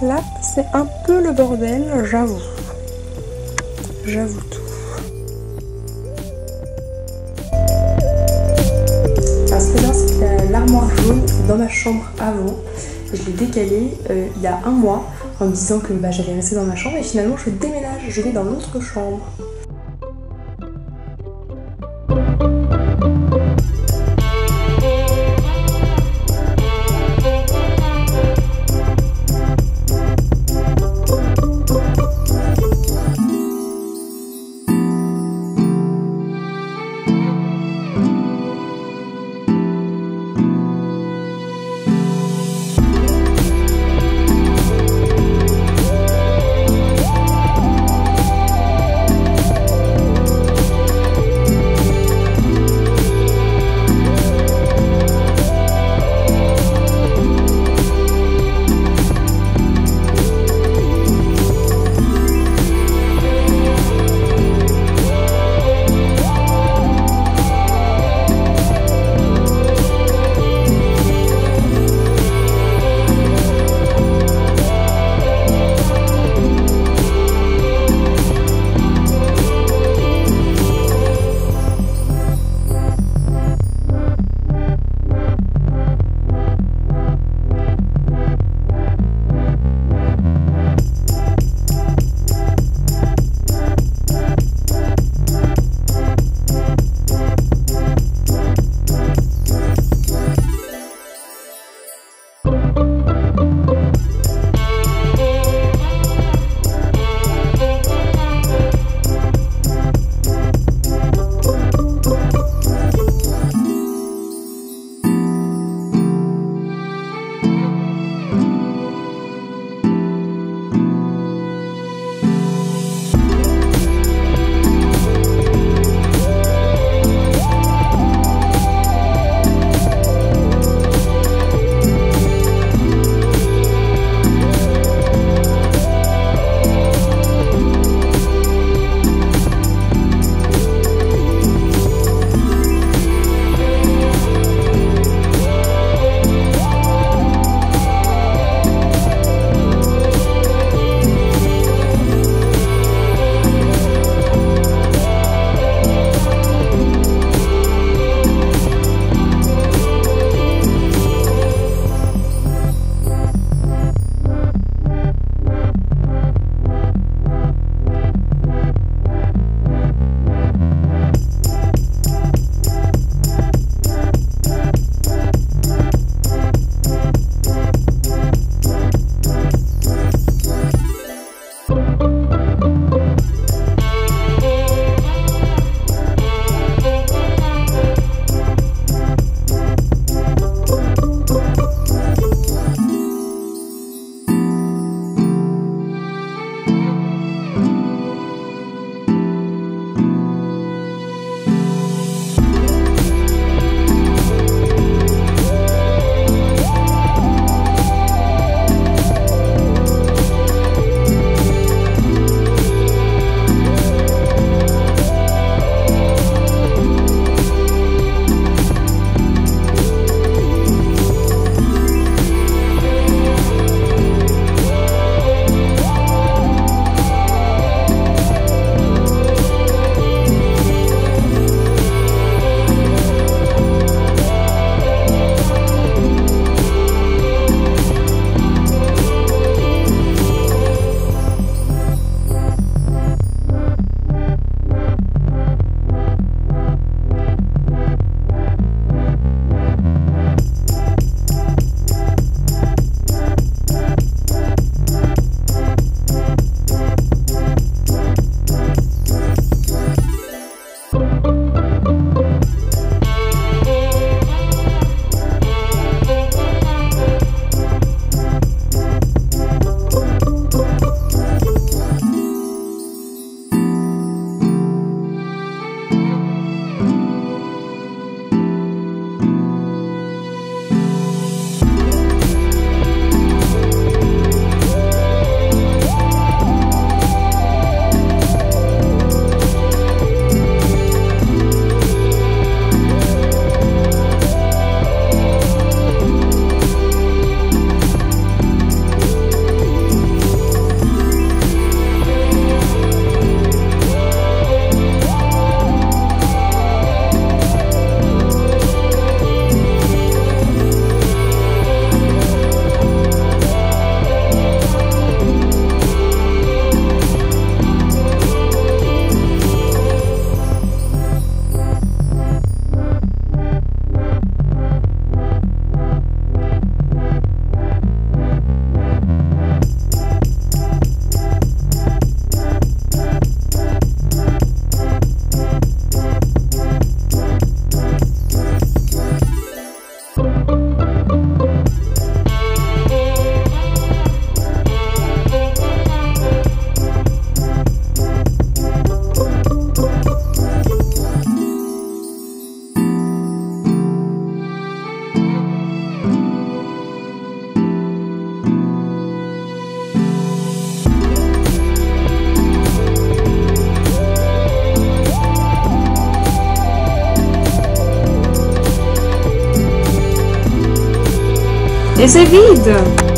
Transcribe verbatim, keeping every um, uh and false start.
slap, c'est un peu le bordel, j'avoue. J'avoue tout. Alors ce qui est bien, c'est que l'armoire jaune dans ma chambre avant, je l'ai décalée euh, il y a un mois en me disant que bah, j'allais rester dans ma chambre et finalement je déménage, je vais dans l'autre chambre. Ese vídeo.